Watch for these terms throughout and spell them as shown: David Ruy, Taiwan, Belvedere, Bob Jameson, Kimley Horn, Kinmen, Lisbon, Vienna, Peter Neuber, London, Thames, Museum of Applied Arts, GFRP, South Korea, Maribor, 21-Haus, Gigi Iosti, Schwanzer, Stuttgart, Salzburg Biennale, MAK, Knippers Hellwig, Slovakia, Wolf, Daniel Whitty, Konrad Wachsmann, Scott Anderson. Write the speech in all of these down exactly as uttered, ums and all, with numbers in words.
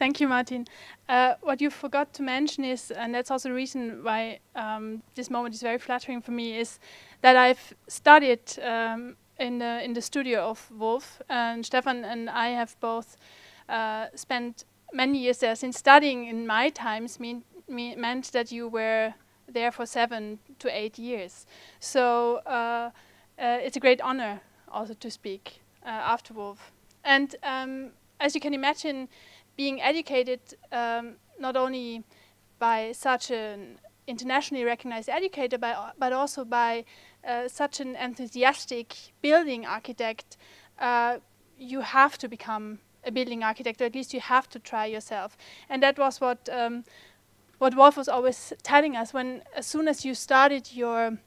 Thank you, Martin. Uh, what you forgot to mention is, and that's also the reason why um, this moment is very flattering for me, is that I've studied um, in the in the studio of Wolf, and Stefan and I have both uh, spent many years there. Since studying in my times mean, mean, meant that you were there for seven to eight years. So uh, uh, it's a great honor also to speak uh, after Wolf. And um, as you can imagine, being educated um, not only by such an internationally recognized educator, by, uh, but also by uh, such an enthusiastic building architect, uh, you have to become a building architect, or at least you have to try yourself. And that was what um, what Wolf was always telling us. When as soon as you started your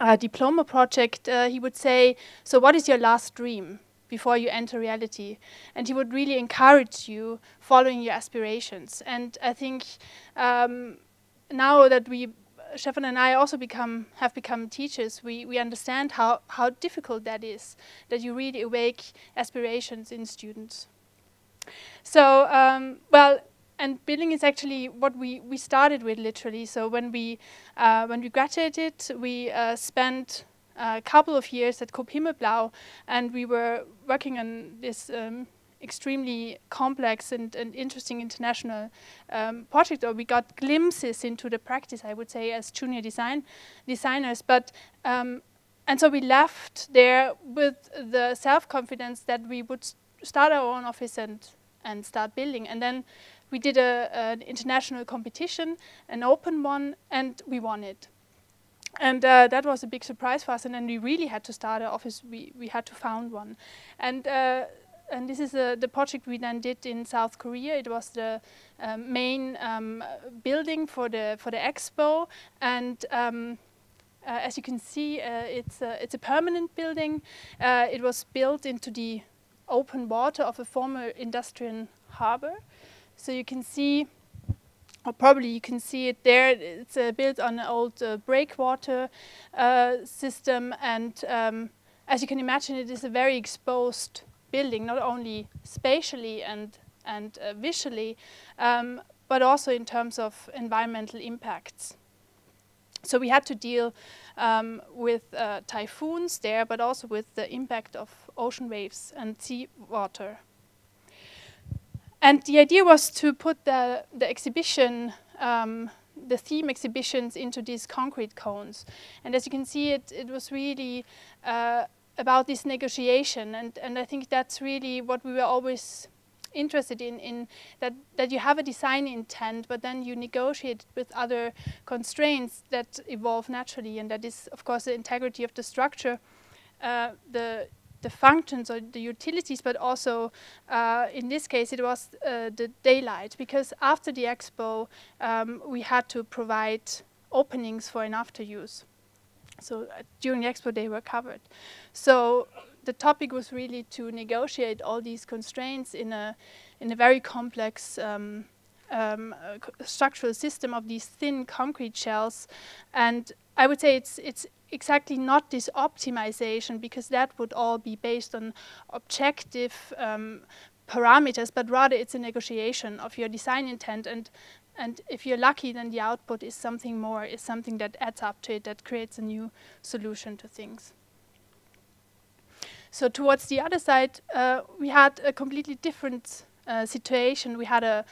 uh, diploma project, uh, he would say, "So what is your last dream before you enter reality?" And he would really encourage you following your aspirations. And I think um, now that we, Stefan and I, also become have become teachers, we, we understand how, how difficult that is, that you really awake aspirations in students. So, um, well, and building is actually what we, we started with, literally. So when we, uh, when we graduated, we uh, spent a couple of years at Coop Himmelblau, and we were working on this um, extremely complex and, and interesting international um, project, or we got glimpses into the practice, I would say, as junior design designers. But um, and so we left there with the self-confidence that we would st start our own office and and start building. And then we did a, an international competition, an open one, and we won it. And uh, that was a big surprise for us, and then we really had to start an office. We, we had to found one. And uh, and this is uh, the project we then did in South Korea. It was the uh, main um, building for the for the expo. And um, uh, as you can see, uh, it's, a, it's a permanent building. Uh, it was built into the open water of a former industrial harbor. So you can see, or probably you can see it there, it's uh, built on an old uh, breakwater uh, system. And um, as you can imagine, it is a very exposed building, not only spatially and, and uh, visually, um, but also in terms of environmental impacts. So we had to deal um, with uh, typhoons there, but also with the impact of ocean waves and seawater. And the idea was to put the, the exhibition, um, the theme exhibitions, into these concrete cones. And as you can see, it, it was really uh, about this negotiation. And, and I think that's really what we were always interested in, in that, that you have a design intent, but then you negotiate with other constraints that evolve naturally. And that is, of course, the integrity of the structure, uh, the the functions or the utilities, but also uh, in this case it was uh, the daylight, because after the expo um, we had to provide openings for an after use. So uh, during the expo they were covered. So the topic was really to negotiate all these constraints in a, in a very complex um, um, uh, structural system of these thin concrete shells. And I would say it's, it's exactly not this optimization, because that would all be based on objective um, parameters, but rather it's a negotiation of your design intent. And, and if you're lucky, then the output is something more, is something that adds up to it, that creates a new solution to things. So towards the other side, uh, we had a completely different uh, situation. We had a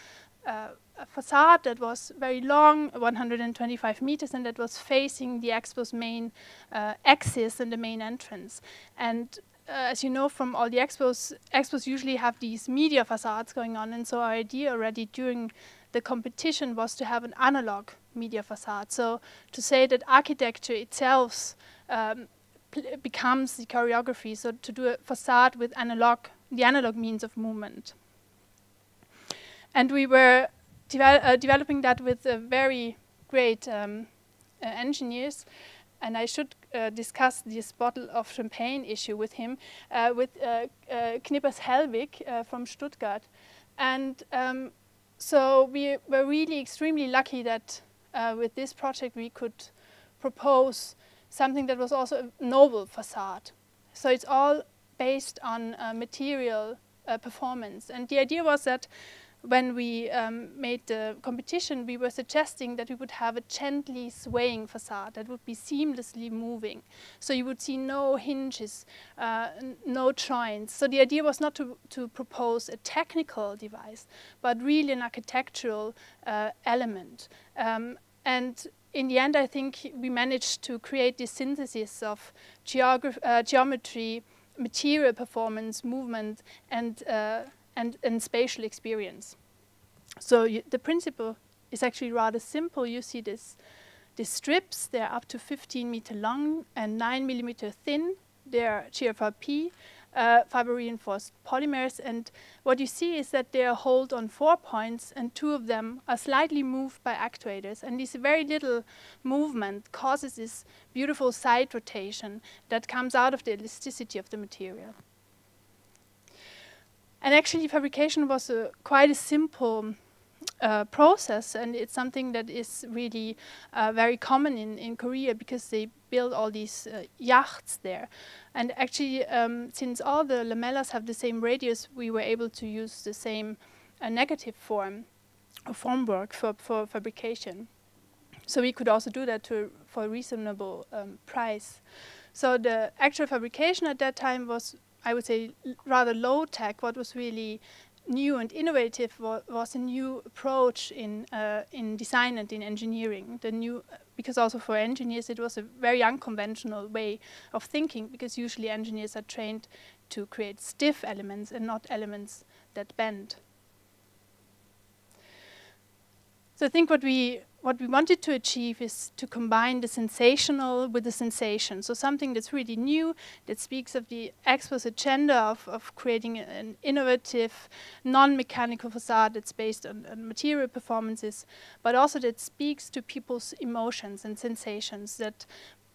uh, a facade that was very long, one hundred twenty-five meters, and that was facing the expo's main uh, axis and the main entrance. And uh, as you know from all the expos, expos usually have these media facades going on, and so our idea already during the competition was to have an analog media facade. So to say that architecture itself um, becomes the choreography, so to do a facade with analog, the analog means of movement. And we were Devel uh, developing that with uh, very great um, uh, engineers, and I should uh, discuss this bottle of champagne issue with him, uh, with uh, uh, Knippers Hellwig uh, from Stuttgart. And um, so we were really extremely lucky that uh, with this project we could propose something that was also a noble facade. So it's all based on uh, material uh, performance. And the idea was that when we um, made the competition, we were suggesting that we would have a gently swaying facade that would be seamlessly moving. So you would see no hinges, uh, no joints. So the idea was not to, to propose a technical device, but really an architectural uh, element. Um, and in the end, I think we managed to create this synthesis of geograph uh, geometry, material performance, movement, and uh, And, and spatial experience. So you, the principle is actually rather simple. You see this, these strips, they're up to fifteen meter long and nine millimeter thin. They're G F R P, uh, fiber reinforced polymers. And what you see is that they are held on four points and two of them are slightly moved by actuators. And this very little movement causes this beautiful side rotation that comes out of the elasticity of the material. And actually, fabrication was a, quite a simple uh, process, and it's something that is really uh, very common in, in Korea because they build all these uh, yachts there. And actually, um, since all the lamellas have the same radius, we were able to use the same uh, negative form, formwork for, for fabrication. So we could also do that to, for a reasonable um, price. So the actual fabrication at that time was, I would say, rather low tech. What was really new and innovative wa was a new approach in uh, in design and in engineering. The new, because also for engineers it was a very unconventional way of thinking, because usually engineers are trained to create stiff elements and not elements that bend. So I think what we What we wanted to achieve is to combine the sensational with the sensation. So something that's really new, that speaks of the Expo's agenda of, of creating an innovative, non-mechanical facade that's based on, on material performances, but also that speaks to people's emotions and sensations. That,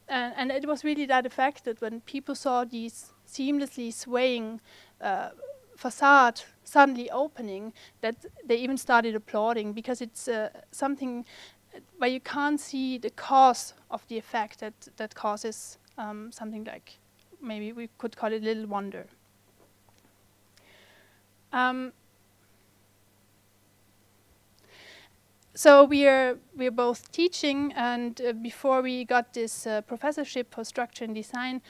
uh, and it was really that effect that when people saw these seamlessly swaying uh, facade suddenly opening, that they even started applauding, because it's uh, something where you can't see the cause of the effect that, that causes um, something like, maybe we could call it little wonder. Um, So we are we are both teaching, and uh, before we got this uh, professorship for structure and design,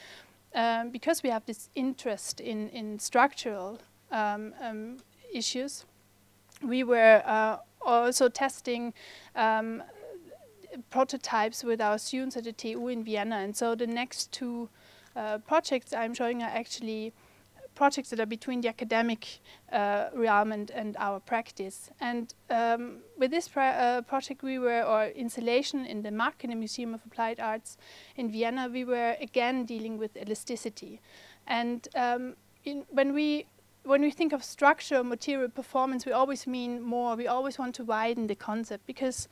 Um, because we have this interest in, in structural um, um, issues, we were uh, also testing um, prototypes with our students at the T U in Vienna. And so the next two uh, projects I'm showing are actually projects that are between the academic uh, realm and, and our practice. And um, with this pr uh, project we were, or installation in the M A K, in the Museum of Applied Arts in Vienna, we were again dealing with elasticity. And um, in, when, we, when we think of structure, material performance, we always mean more. We always want to widen the concept, because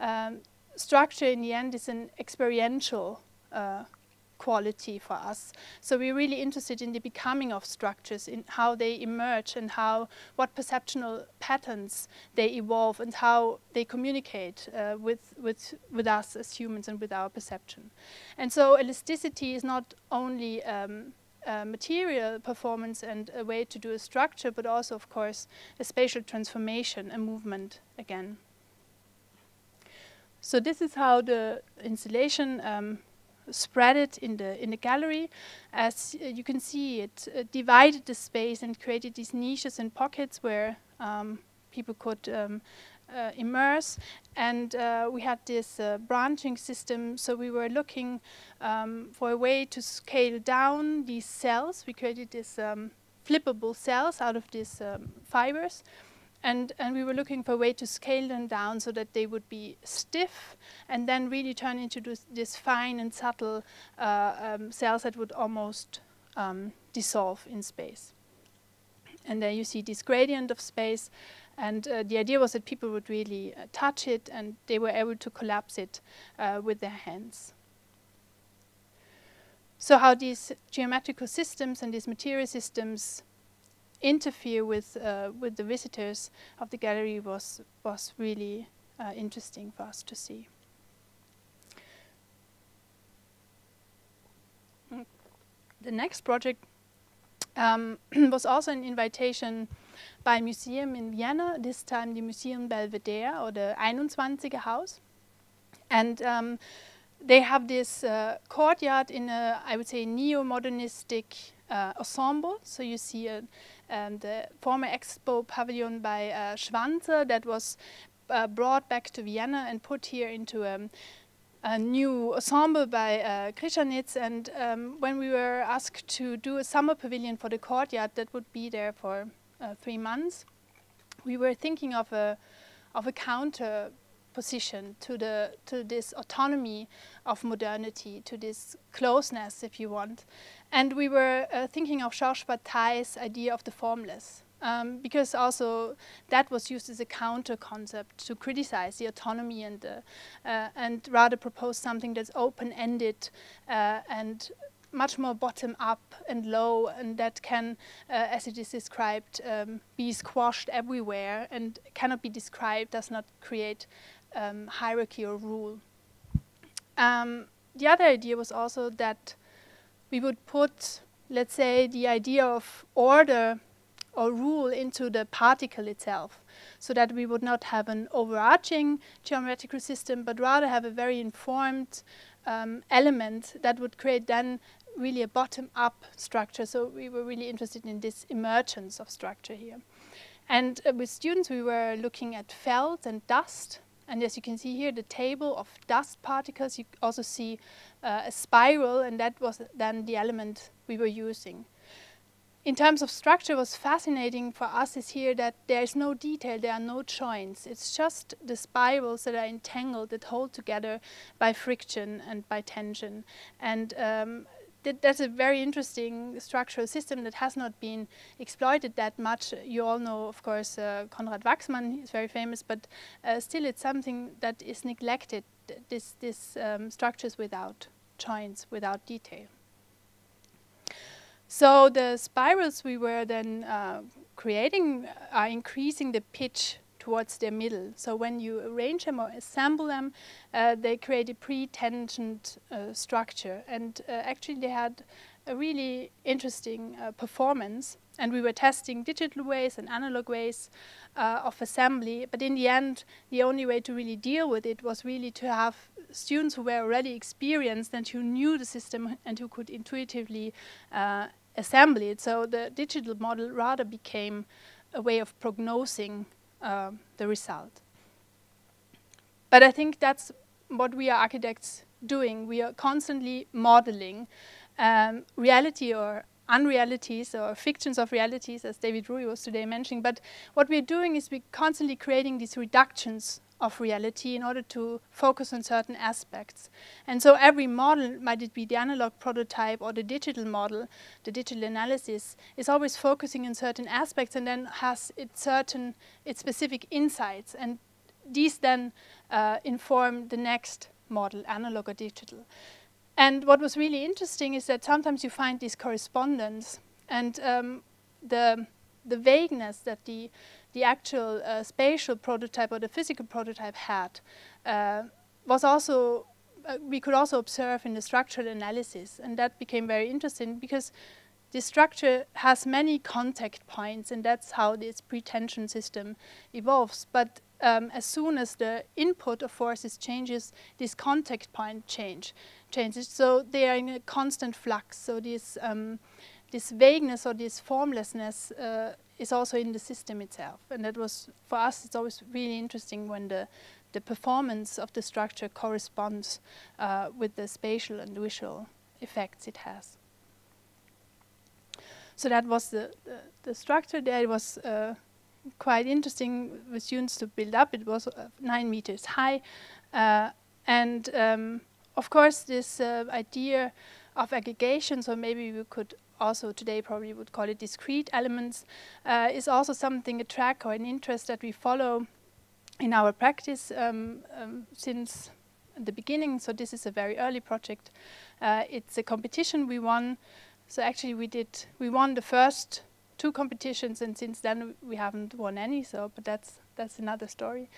um, structure in the end is an experiential uh, quality for us. So we're really interested in the becoming of structures, in how they emerge and how, what perceptual patterns they evolve and how they communicate uh, with, with, with us as humans and with our perception. And so elasticity is not only um, uh, material performance and a way to do a structure, but also, of course, a spatial transformation, a movement again. So this is how the installation um, spread it in the in the gallery. As uh, you can see, it uh, divided the space and created these niches and pockets where um, people could um, uh, immerse. And uh, we had this uh, branching system, so we were looking um, for a way to scale down these cells. We created these um, flippable cells out of these um, fibers. And, and we were looking for a way to scale them down so that they would be stiff and then really turn into this, this fine and subtle uh, um, cells that would almost um, dissolve in space. And then you see this gradient of space, and uh, the idea was that people would really uh, touch it and they were able to collapse it uh, with their hands. So how these geometrical systems and these material systems interfere with uh, with the visitors of the gallery was was really uh, interesting for us to see. The next project um, was also an invitation by a museum in Vienna, this time the Museum Belvedere, or the twenty-one Haus. And um, they have this uh, courtyard in a, I would say, neo-modernistic uh, ensemble. So you see uh, um, the former expo pavilion by uh, Schwanzer that was uh, brought back to Vienna and put here into um, a new ensemble by uh, Krischanitz. And um, when we were asked to do a summer pavilion for the courtyard that would be there for uh, three months, we were thinking of a of a counter position to the to this autonomy of modernity, to this closeness, if you want. And we were uh, thinking of Georges Bataille's idea of the formless, um, because also that was used as a counter concept to criticize the autonomy and uh, uh, and rather propose something that's open-ended uh, and much more bottom-up and low, and that can, uh, as it is described, um, be squashed everywhere and cannot be described, does not create Um, hierarchy or rule. Um, the other idea was also that we would put, let's say, the idea of order or rule into the particle itself, so that we would not have an overarching geometrical system, but rather have a very informed um, element that would create then really a bottom-up structure. So we were really interested in this emergence of structure here. And uh, with students, we were looking at felt and dust. And as you can see here, the table of dust particles, you also see uh, a spiral, and that was then the element we were using. In terms of structure, what's fascinating for us is here that there is no detail, there are no joints. It's just the spirals that are entangled, that hold together by friction and by tension. And um, that, that's a very interesting structural system that has not been exploited that much. You all know, of course, uh, Konrad Wachsmann is very famous, but uh, still it's something that is neglected, this, this um, structures without joints, without detail. So the spirals we were then uh, creating are increasing the pitch towards their middle. So when you arrange them or assemble them, uh, they create a pre-tensioned uh, structure. And uh, actually they had a really interesting uh, performance. And we were testing digital ways and analog ways uh, of assembly. But in the end, the only way to really deal with it was really to have students who were already experienced and who knew the system and who could intuitively uh, assemble it. So the digital model rather became a way of prognosing Uh, the result. But I think that's what we are architects doing. We are constantly modeling um, reality or unrealities or fictions of realities, as David Ruy was today mentioning. But what we're doing is we're constantly creating these reductions of reality in order to focus on certain aspects. And so every model, might it be the analog prototype or the digital model, the digital analysis, is always focusing on certain aspects and then has its certain, its specific insights. And these then uh, inform the next model, analog or digital. And what was really interesting is that sometimes you find these correspondence, and um, the, the vagueness that the the actual uh, spatial prototype or the physical prototype had uh, was also, uh, we could also observe in the structural analysis. And that became very interesting because this structure has many contact points, and that's how this pretension system evolves. But um, as soon as the input of forces changes, this contact point change changes. So they are in a constant flux. So this, um, this vagueness or this formlessness uh, is also in the system itself. And that was, for us, it's always really interesting when the, the performance of the structure corresponds uh, with the spatial and visual effects it has. So that was the, the, the structure there. It was uh, quite interesting with students to build up. It was uh, nine meters high. Uh, and um, of course, this uh, idea of aggregation, so maybe we could also today probably would call it discrete elements, uh, is also something, a track or an interest that we follow in our practice um, um, since the beginning. So this is a very early project. Uh, it's a competition we won. So actually we did, we won the first two competitions, and since then we haven't won any, so, but that's, that's another story.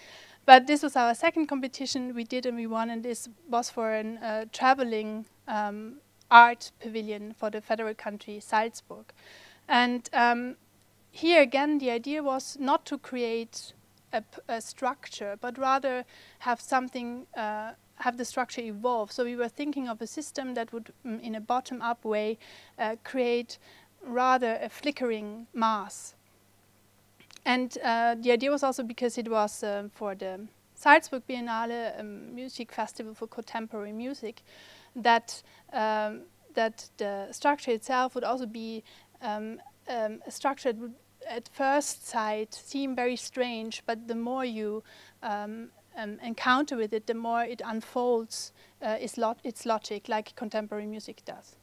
But this was our second competition we did and we won, and this was for an uh, traveling um, art pavilion for the federal country Salzburg. And um, here again, the idea was not to create a, a structure, but rather have something, uh, have the structure evolve. So we were thinking of a system that would, mm, in a bottom-up way, uh, create rather a flickering mass. And uh, the idea was also because it was um, for the Salzburg Biennale, a music festival for contemporary music, that um, that the structure itself would also be um, um, a structure that would at first sight seem very strange, but the more you um, um, encounter with it, the more it unfolds uh, its, lo its logic, like contemporary music does.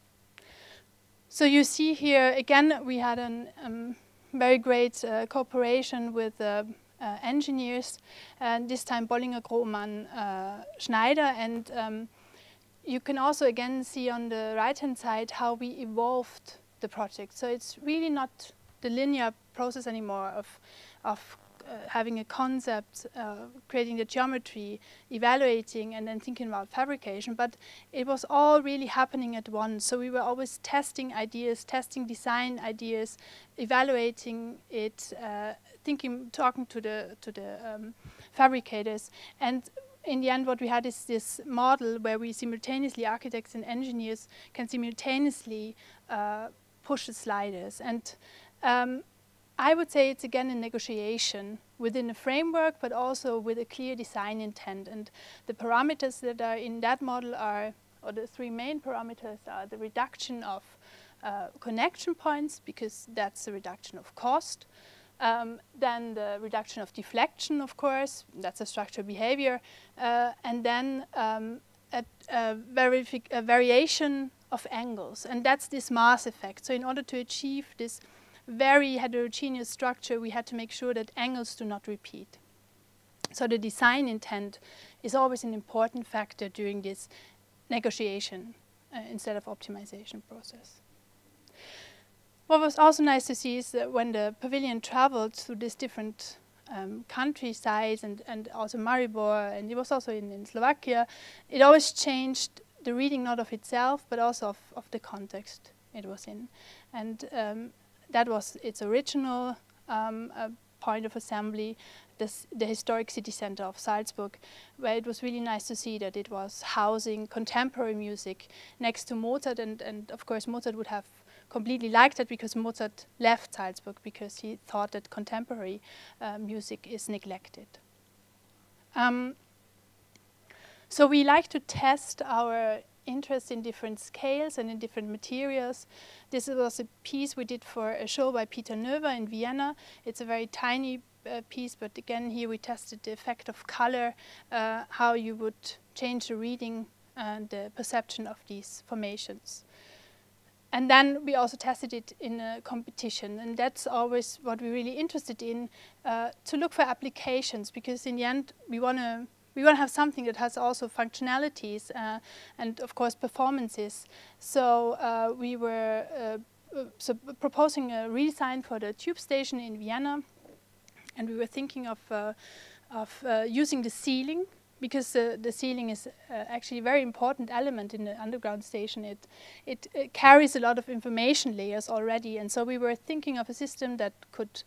So you see here, again, we had a um, very great uh, cooperation with uh, uh, engineers, and this time Bollinger Grohmann uh, Schneider. And um, you can also again see on the right-hand side how we evolved the project. So it's really not the linear process anymore of, of uh, having a concept, uh, creating the geometry, evaluating, and then thinking about fabrication, but it was all really happening at once. So we were always testing ideas, testing design ideas, evaluating it, uh, thinking, talking to the, to the um, fabricators. And in the end, what we had is this model where we simultaneously, architects and engineers, can simultaneously uh, push the sliders. And um, I would say it's again a negotiation within a framework, but also with a clear design intent. And the parameters that are in that model are, or the three main parameters are the reduction of uh, connection points, because that's the reduction of cost. Um, then the reduction of deflection, of course, that's a structural behavior, uh, and then um, a, a, vari a variation of angles, and that's this mass effect. So in order to achieve this very heterogeneous structure, we had to make sure that angles do not repeat. So the design intent is always an important factor during this negotiation uh, instead of optimization process. What was also nice to see is that when the pavilion traveled through these different um, countrysides and, and also Maribor, and it was also in, in Slovakia, it always changed the reading, not of itself, but also of, of the context it was in. And um, that was its original um, uh, point of assembly, this, the historic city center of Salzburg, where it was really nice to see that it was housing contemporary music next to Mozart. And, and of course, Mozart would have completely liked that, because Mozart left Salzburg because he thought that contemporary uh, music is neglected. Um, so we like to test our interest in different scales and in different materials. This was a piece we did for a show by Peter Neuber in Vienna. It's a very tiny uh, piece, but again here we tested the effect of color, uh, how you would change the reading and the perception of these formations. And then we also tested it in a competition, and that's always what we're really interested in, uh, to look for applications, because in the end we want to we want to have something that has also functionalities uh, and of course performances. So uh, we were uh, so proposing a redesign for the tube station in Vienna, and we were thinking of uh, of uh, using the ceiling, because uh, the ceiling is uh, actually a very important element in the underground station. It, it, it carries a lot of information layers already, and so we were thinking of a system that could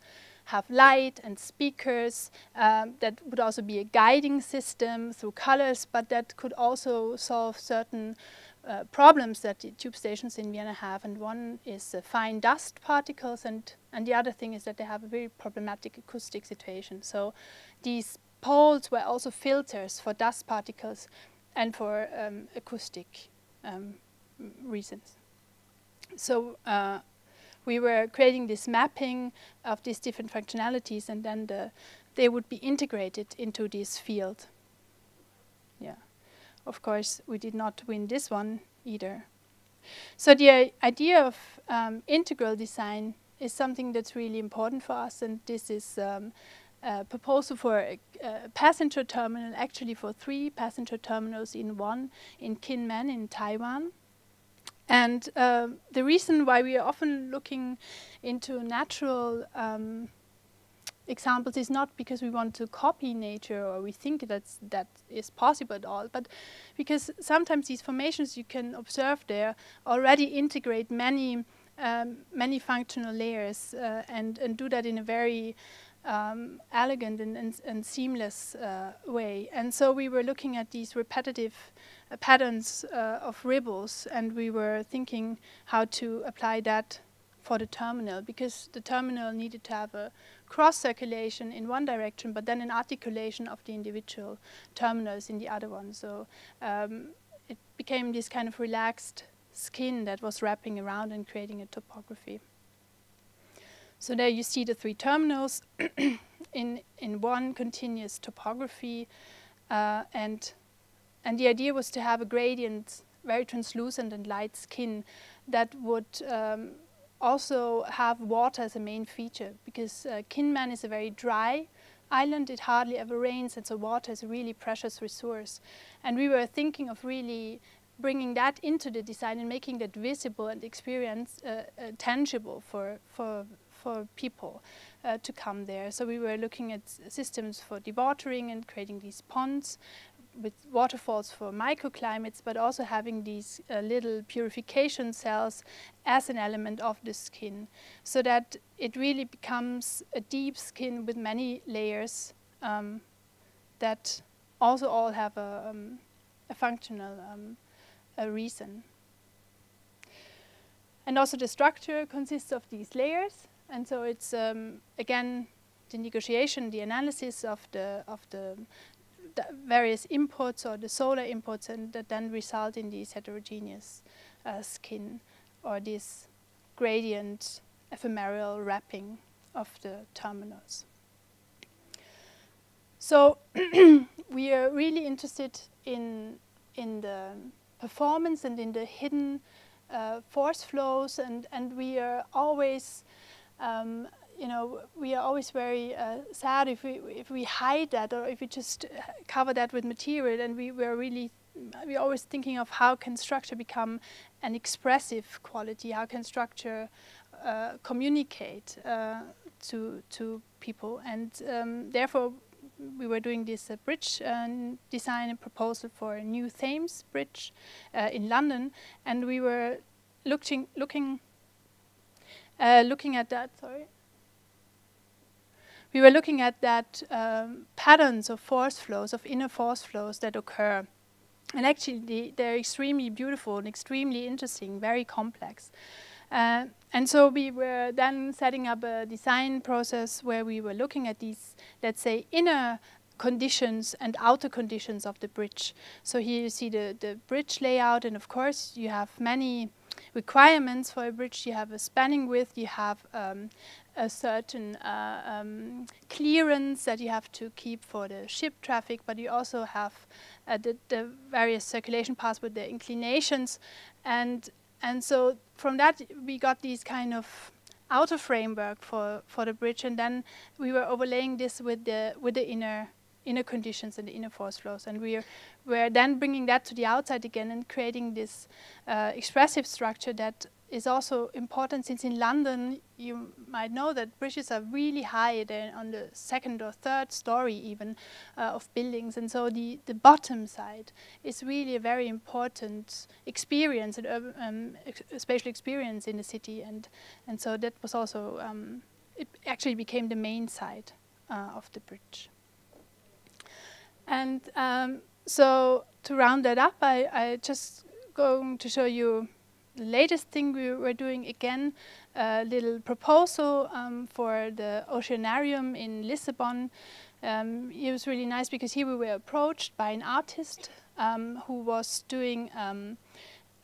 have light and speakers, um, that would also be a guiding system through colors, but that could also solve certain uh, problems that the tube stations in Vienna have. And one is uh, fine dust particles, and, and the other thing is that they have a very problematic acoustic situation. So these poles were also filters for dust particles and for um, acoustic um, reasons. So uh, we were creating this mapping of these different functionalities, and then the, they would be integrated into this field. Yeah, of course, we did not win this one either. So the idea of um, integral design is something that's really important for us, and this is um, Uh, proposal for a, a passenger terminal, actually for three passenger terminals in one, in Kinmen in Taiwan. And uh, the reason why we are often looking into natural um, examples is not because we want to copy nature or we think that's, that is possible at all, but because sometimes these formations you can observe there already integrate many um, many functional layers uh, and, and do that in a very um, elegant and, and, and seamless uh, way. And so we were looking at these repetitive uh, patterns uh, of ribbons, and we were thinking how to apply that for the terminal, because the terminal needed to have a cross-circulation in one direction, but then an articulation of the individual terminals in the other one. So um, it became this kind of relaxed skin that was wrapping around and creating a topography. So there you see the three terminals in, in one continuous topography. Uh, and, and the idea was to have a gradient, very translucent and light skin that would um, also have water as a main feature, because uh, Kinmen is a very dry island, it hardly ever rains, and so water is a really precious resource. And we were thinking of really bringing that into the design and making that visible and experience uh, uh, tangible for, for, for people uh, to come there. So we were looking at systems for dewatering and creating these ponds with waterfalls for microclimates, but also having these uh, little purification cells as an element of the skin, so that it really becomes a deep skin with many layers um, that also all have a, um, a functional um, a reason. And also the structure consists of these layers, and so it's um, again the negotiation, the analysis of the of the various inputs or the solar inputs, and that then result in these heterogeneous uh, skin or this gradient ephemeral wrapping of the terminals. So we are really interested in, in the performance and in the hidden uh, force flows, and, and we are always um, you know, we are always very uh, sad if we if we hide that, or if we just cover that with material. And we were really, we are always thinking of how can structure become an expressive quality? How can structure uh, communicate uh, to to people? And um, therefore, we were doing this uh, bridge uh, design and proposal for a new Thames bridge uh, in London, and we were looking looking uh, looking at that. Sorry. We were looking at that um, patterns of force flows, of inner force flows that occur. And actually, the, they're extremely beautiful and extremely interesting, very complex. Uh, and so we were then setting up a design process where we were looking at these, let's say, inner conditions and outer conditions of the bridge. So here you see the, the bridge layout, and of course, you have many requirements for a bridge. You have a spanning width, you have um, a certain uh, um, clearance that you have to keep for the ship traffic, but you also have uh, the, the various circulation paths with the inclinations. And, and so from that, we got these kind of outer framework for, for the bridge, and then we were overlaying this with the, with the inner inner conditions and the inner force flows, and we're we're then bringing that to the outside again and creating this uh, expressive structure that is also important, since in London you might know that bridges are really high. They're on the second or third story even uh, of buildings, and so the, the bottom side is really a very important experience, an urban, um, ex spatial experience in the city, and, and so that was also, um, it actually became the main side uh, of the bridge. And um, so to round that up, I, I just going to show you the latest thing we were doing again, a little proposal um, for the Oceanarium in Lisbon. Um, it was really nice because here we were approached by an artist um, who was doing um,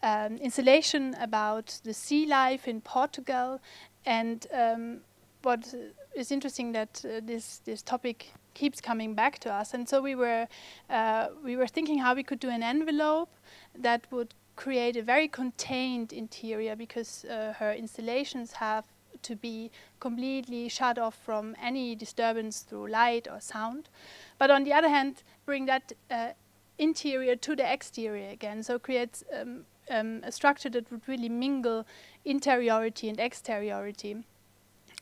an installation about the sea life in Portugal. And um, what is interesting that uh, this, this topic keeps coming back to us, and so we were uh, we were thinking how we could do an envelope that would create a very contained interior, because uh, her installations have to be completely shut off from any disturbance through light or sound, but on the other hand bring that uh, interior to the exterior again, so creates um, um, a structure that would really mingle interiority and exteriority.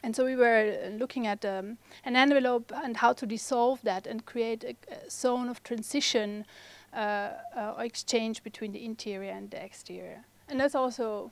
And so we were looking at um, an envelope and how to dissolve that and create a, a zone of transition uh, uh, or exchange between the interior and the exterior. And that's also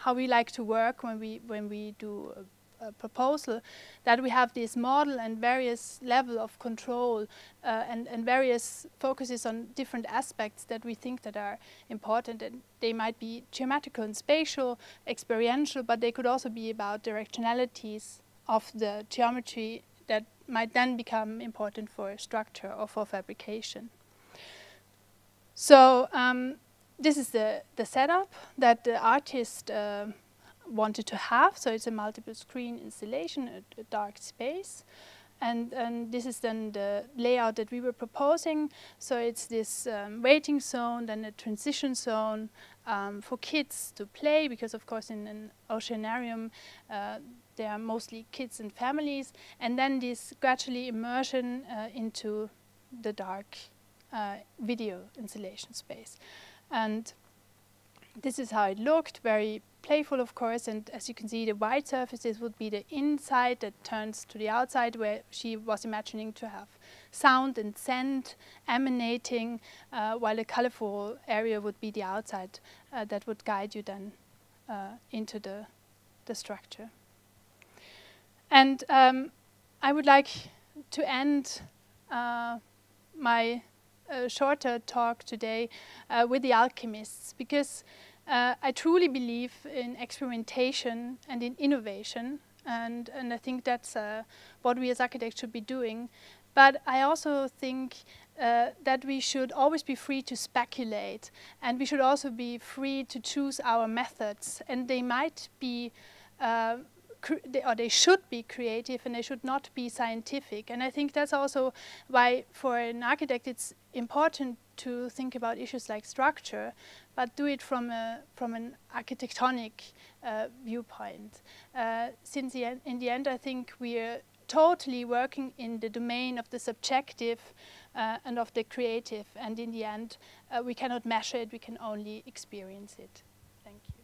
how we like to work when we when we do a, a proposal, that we have this model and various level of control uh, and and various focuses on different aspects that we think that are important, and they might be geometrical and spatial, experiential, but they could also be about directionalities of the geometry that might then become important for structure or for fabrication. So um, this is the, the setup that the artist uh, wanted to have. So it's a multiple screen installation, a, a dark space. And, and this is then the layout that we were proposing. So it's this um, waiting zone, then a transition zone um, for kids to play, because of course in an oceanarium uh, there are mostly kids and families. And then this gradually immersion uh, into the dark uh, video installation space. And this is how it looked, very playful, of course, and as you can see, the white surfaces would be the inside that turns to the outside, where she was imagining to have sound and scent emanating, uh, while the colorful area would be the outside uh, that would guide you then uh, into the, the structure. And um, I would like to end uh, my A shorter talk today uh, with the alchemists, because uh, I truly believe in experimentation and in innovation, and, and I think that's uh, what we as architects should be doing. But I also think uh, that we should always be free to speculate, and we should also be free to choose our methods, and they might be uh, They, or they should be creative, and they should not be scientific. And I think that's also why for an architect it's important to think about issues like structure, but do it from a from an architectonic uh, viewpoint, uh, since the en in the end I think we're totally working in the domain of the subjective uh, and of the creative, and in the end uh, we cannot measure it, we can only experience it. Thank you.